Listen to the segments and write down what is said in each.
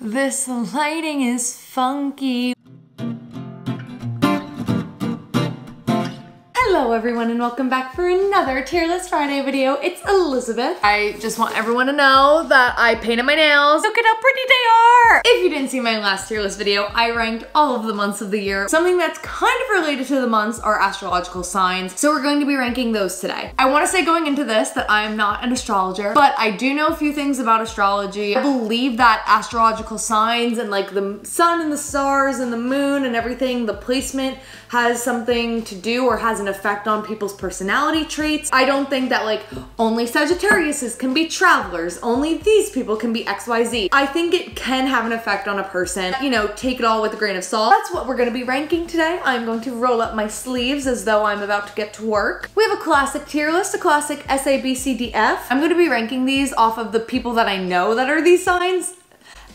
This lighting is funky. Hello everyone and welcome back for another Tier List Friday video. It's Elizabeth. I just want everyone to know that I painted my nails. Look at how pretty they are! If you didn't see my last tier list video, I ranked all of the months of the year. Something that's kind of related to the months are astrological signs, so we're going to be ranking those today. I want to say going into this that I am not an astrologer, but I do know a few things about astrology. I believe that astrological signs and like the sun and the stars and the moon and everything, the placement has something to do or has an effect on people's personality traits. I don't think that like only Sagittariuses can be travelers, only these people can be XYZ. I think it can have an effect on a person. You know, take it all with a grain of salt. That's what we're gonna be ranking today. I'm going to roll up my sleeves as though I'm about to get to work. We have a classic tier list, a classic SABCDF. I'm gonna be ranking these off of the people that I know that are these signs,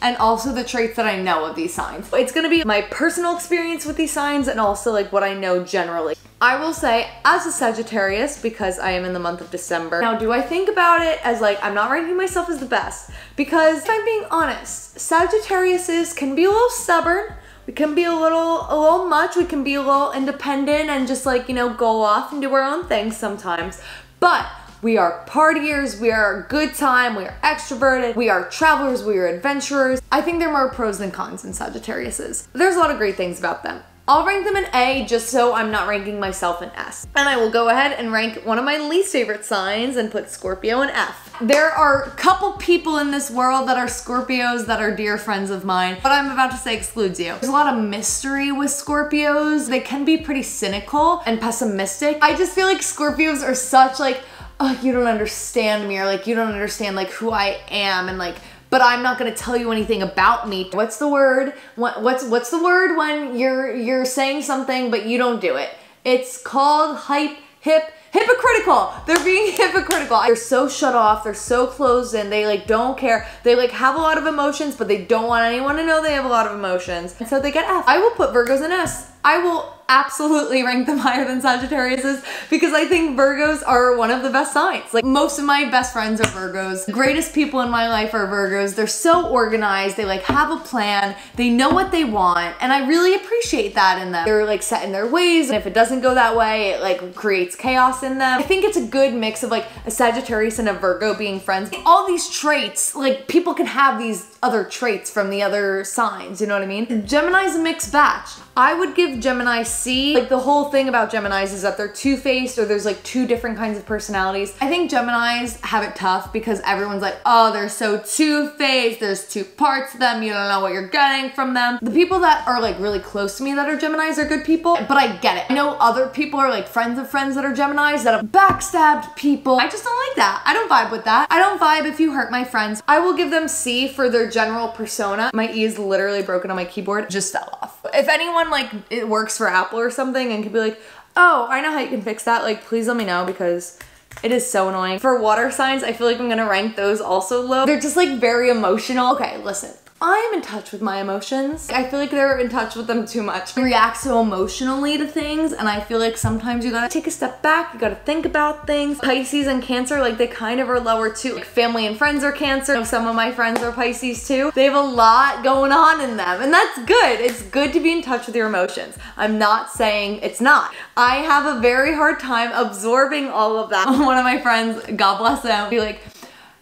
and also the traits that I know of these signs. It's gonna be my personal experience with these signs and also like what I know generally. I will say, as a Sagittarius, because I am in the month of December, now do I think about it as like, I'm not ranking myself as the best, because if I'm being honest, Sagittariuses can be a little stubborn, we can be a little much, we can be a little independent and just like, you know, go off and do our own things sometimes, but we are partiers, we are a good time, we are extroverted, we are travelers, we are adventurers. I think there are more pros than cons in Sagittariuses. There's a lot of great things about them. I'll rank them an A just so I'm not ranking myself an S. And I will go ahead and rank one of my least favorite signs and put Scorpio an F. There are a couple people in this world that are Scorpios that are dear friends of mine. What I'm about to say excludes you. There's a lot of mystery with Scorpios. They can be pretty cynical and pessimistic. I just feel like Scorpios are such like, oh, you don't understand me, or like you don't understand like who I am, and like, but I'm not gonna tell you anything about me. What's the word? What's the word when you're saying something but you don't do it? It's called hypocritical. They're being hypocritical. They're so shut off, they're so closed in, they like don't care. They like have a lot of emotions, but they don't want anyone to know they have a lot of emotions. And so they get F. I will put Virgos in S. I will absolutely rank them higher than Sagittariuses because I think Virgos are one of the best signs. Like most of my best friends are Virgos. The greatest people in my life are Virgos. They're so organized. They like have a plan. They know what they want. And I really appreciate that in them. They're like set in their ways. And if it doesn't go that way, it like creates chaos in them. I think it's a good mix of like a Sagittarius and a Virgo being friends. All these traits, like people can have these other traits from the other signs. You know what I mean? Gemini's a mixed batch. I would give Gemini C. Like the whole thing about Geminis is that they're two-faced, or there's like two different kinds of personalities. I think Geminis have it tough because everyone's like, oh, they're so two-faced, there's two parts to them, you don't know what you're getting from them. The people that are like really close to me that are Geminis are good people, but I get it. I know other people are like friends of friends that are Geminis that have backstabbed people. I just don't like that. I don't vibe with that. I don't vibe if you hurt my friends. I will give them C for their general persona. My E is literally broken on my keyboard. Just fell off. If anyone like it works for Apple or something and could be like, oh, I know how you can fix that, like please let me know because it is so annoying. For water signs, I feel like I'm gonna rank those also low. They're just like very emotional. Okay, listen. I am in touch with my emotions. I feel like they're in touch with them too much. I react so emotionally to things, and I feel like sometimes you gotta take a step back, you gotta think about things. Pisces and Cancer, like they kind of are lower too. Like family and friends are Cancer. You know, some of my friends are Pisces too. They have a lot going on in them, and that's good. It's good to be in touch with your emotions. I'm not saying it's not. I have a very hard time absorbing all of that. One of my friends, God bless him, be like,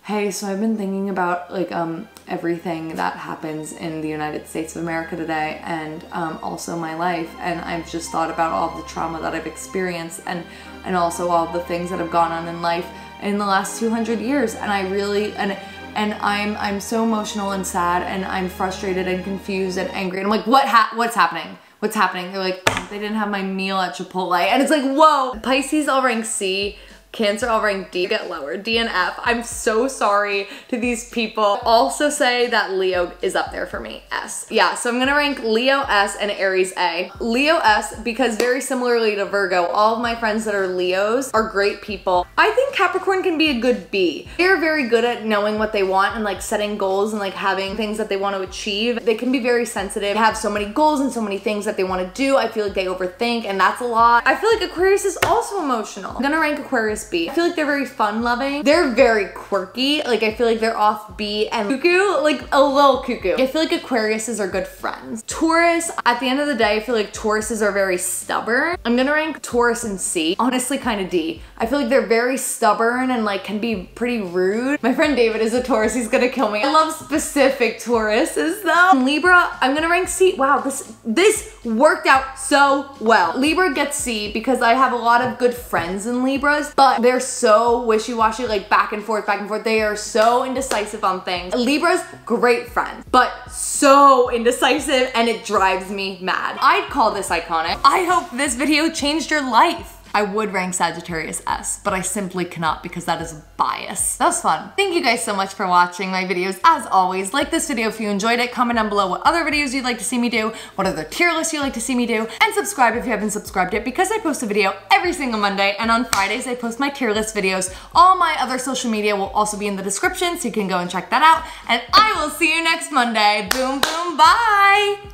hey, so I've been thinking about like everything that happens in the United States of America today, and also my life, and I've just thought about all the trauma that I've experienced and also all the things that have gone on in life in the last 200 years, and I really and I'm so emotional and sad, and I'm frustrated and confused and angry, and I'm like, what's happening? What's happening? They're like, they didn't have my meal at Chipotle, and it's like, whoa. Pisces, I'll rank C. Cancer, I'll rank D, get lower, D and F. I'm so sorry to these people. Also say that Leo is up there for me, S. Yeah, so I'm gonna rank Leo S and Aries A. Leo S, because very similarly to Virgo, all of my friends that are Leos are great people. I think Capricorn can be a good B. They're very good at knowing what they want and like setting goals and like having things that they want to achieve. They can be very sensitive, have so many goals and so many things that they want to do. I feel like they overthink, and that's a lot. I feel like Aquarius is also emotional. I'm gonna rank Aquarius crispy. I feel like they're very fun loving. They're very quirky. Like I feel like they're offbeat and cuckoo, like a little cuckoo. I feel like Aquariuses are good friends. Taurus, at the end of the day, I feel like Tauruses are very stubborn. I'm gonna rank Taurus in C, honestly kind of D. I feel like they're very stubborn and like can be pretty rude. My friend David is a Taurus, he's gonna kill me. I love specific Tauruses though. And Libra, I'm gonna rank C. Wow, this worked out so well. Libra gets C because I have a lot of good friends in Libras, but they're so wishy-washy, like back and forth, back and forth. They are so indecisive on things. Libras, great friends, but so indecisive and it drives me mad. I'd call this iconic. I hope this video changed your life. I would rank Sagittarius S, but I simply cannot because that is bias. That was fun. Thank you guys so much for watching my videos. As always, like this video if you enjoyed it, comment down below what other videos you'd like to see me do, what other tier lists you'd like to see me do, and subscribe if you haven't subscribed yet because I post a video every single Monday, and on Fridays I post my tier list videos. All my other social media will also be in the description, so you can go and check that out, and I will see you next Monday. Boom, boom, bye!